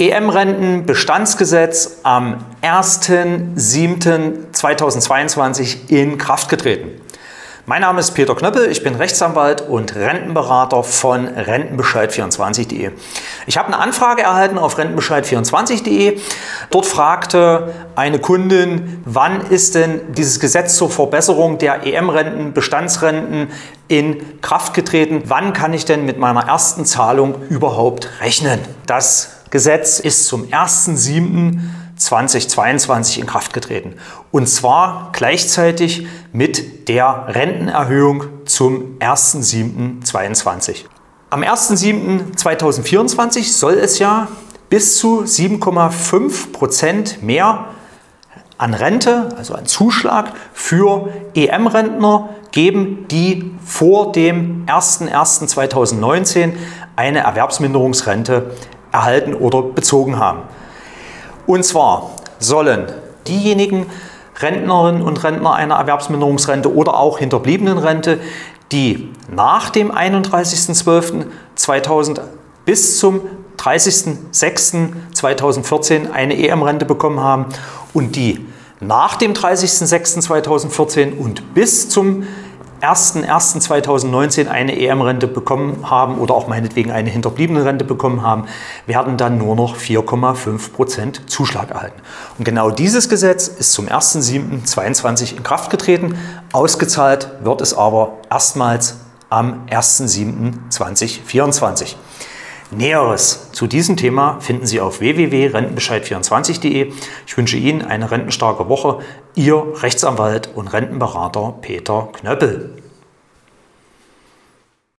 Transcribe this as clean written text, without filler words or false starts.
EM-Renten-Bestandsgesetz am 1.7.2022 in Kraft getreten. Mein Name ist Peter Knöppel, ich bin Rechtsanwalt und Rentenberater von Rentenbescheid24.de. Ich habe eine Anfrage erhalten auf Rentenbescheid24.de. Dort fragte eine Kundin, wann ist denn dieses Gesetz zur Verbesserung der EM-Renten, Bestandsrenten in Kraft getreten? Wann kann ich denn mit meiner ersten Zahlung überhaupt rechnen? Das Gesetz ist zum 1.7.2022 in Kraft getreten. Und zwar gleichzeitig mit der Rentenerhöhung zum 1.7.22. Am 1.7.2024 soll es ja bis zu 7,5% mehr an Rente, also an Zuschlag für EM-Rentner geben, die vor dem 1.1.2019 eine Erwerbsminderungsrente erhalten oder bezogen haben. Und zwar sollen diejenigen Rentnerinnen und Rentner einer Erwerbsminderungsrente oder auch Hinterbliebenenrente, die nach dem 31.12.2000 bis zum 30.06.2014 eine EM-Rente bekommen haben und die nach dem 30.06.2014 und bis zum 1.1.2019 eine EM-Rente bekommen haben oder auch meinetwegen eine Hinterbliebenenrente bekommen haben, werden dann nur noch 4,5% Zuschlag erhalten. Und genau dieses Gesetz ist zum 1.7.22 in Kraft getreten. Ausgezahlt wird es aber erstmals am 1.7.2024. Näheres zu diesem Thema finden Sie auf www.rentenbescheid24.de. Ich wünsche Ihnen eine rentenstarke Woche. Ihr Rechtsanwalt und Rentenberater Peter Knöppel.